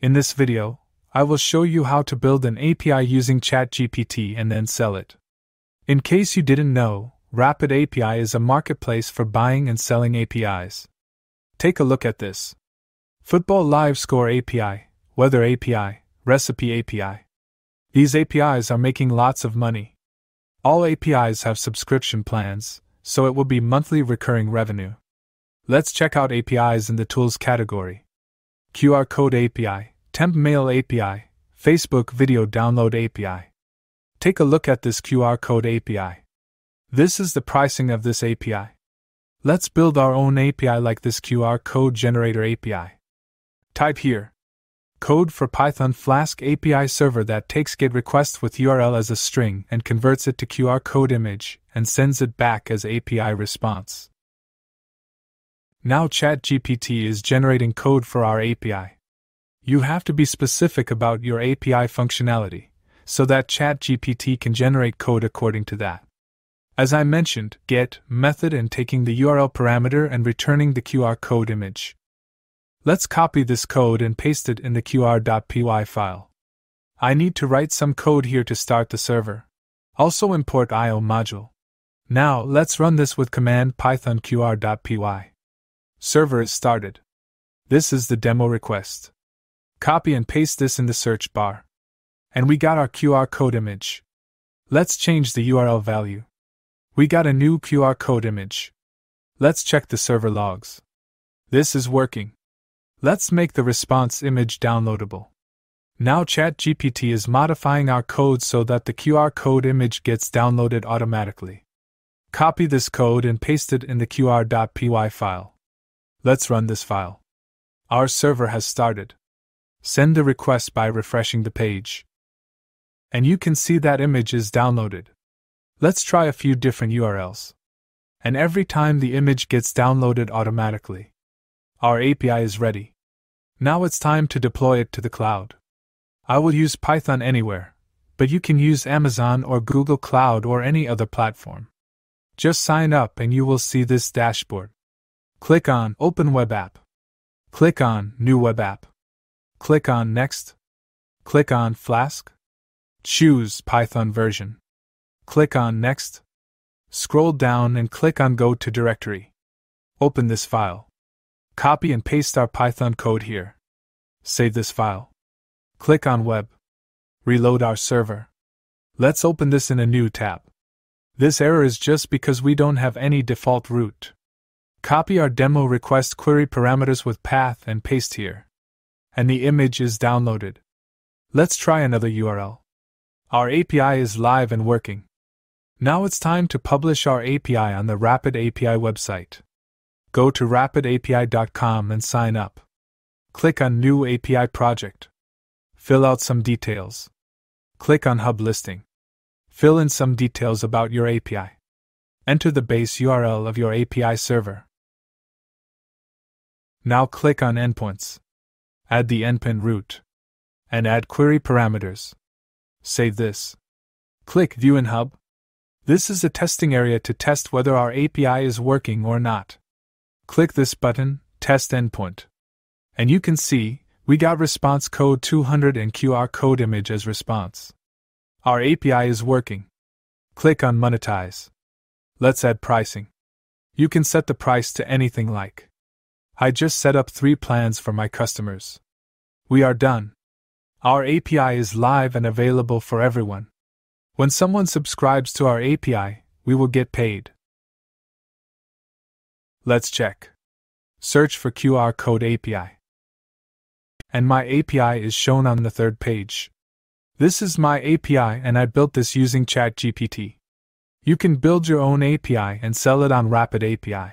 In this video, I will show you how to build an API using ChatGPT and then sell it. In case you didn't know, RapidAPI is a marketplace for buying and selling APIs. Take a look at this. Football Live Score API, Weather API, Recipe API. These APIs are making lots of money. All APIs have subscription plans, so it will be monthly recurring revenue. Let's check out APIs in the Tools category. QR Code API, Temp Mail API, Facebook Video Download API. Take a look at this QR Code API. This is the pricing of this API. Let's build our own API like this QR Code Generator API. Type here code for Python Flask API server that takes GET requests with URL as a string and converts it to QR code image and sends it back as API response. Now ChatGPT is generating code for our API. You have to be specific about your API functionality, so that ChatGPT can generate code according to that. As I mentioned, GET method and taking the URL parameter and returning the QR code image. Let's copy this code and paste it in the qr.py file. I need to write some code here to start the server. Also import IO module. Now let's run this with command python qr.py. Server is started. This is the demo request. Copy and paste this in the search bar. And we got our QR code image. Let's change the URL value. We got a new QR code image. Let's check the server logs. This is working. Let's make the response image downloadable. Now ChatGPT is modifying our code so that the QR code image gets downloaded automatically. Copy this code and paste it in the qr.py file. Let's run this file. Our server has started. Send the request by refreshing the page. And you can see that image is downloaded. Let's try a few different URLs. And every time the image gets downloaded automatically. Our API is ready. Now it's time to deploy it to the cloud. I will use PythonAnywhere, but you can use Amazon or Google Cloud or any other platform. Just sign up and you will see this dashboard. Click on Open Web App. Click on New Web App. Click on Next. Click on Flask. Choose Python version. Click on Next. Scroll down and click on Go to Directory. Open this file. Copy and paste our Python code here. Save this file. Click on Web. Reload our server. Let's open this in a new tab. This error is just because we don't have any default root. Copy our demo request query parameters with path and paste here. And the image is downloaded. Let's try another URL. Our API is live and working. Now it's time to publish our API on the RapidAPI website. Go to rapidapi.com and sign up. Click on New API Project. Fill out some details. Click on Hub Listing. Fill in some details about your API. Enter the base URL of your API server. Now click on Endpoints. Add the endpoint root. And add query parameters. Save this. Click View in Hub. This is a testing area to test whether our API is working or not. Click this button, Test Endpoint. And you can see, we got response code 200 and QR code image as response. Our API is working. Click on Monetize. Let's add pricing. You can set the price to anything like. I just set up 3 plans for my customers. We are done. Our API is live and available for everyone. When someone subscribes to our API, we will get paid. Let's check. Search for QR Code API. And my API is shown on the third page. This is my API and I built this using ChatGPT. You can build your own API and sell it on RapidAPI.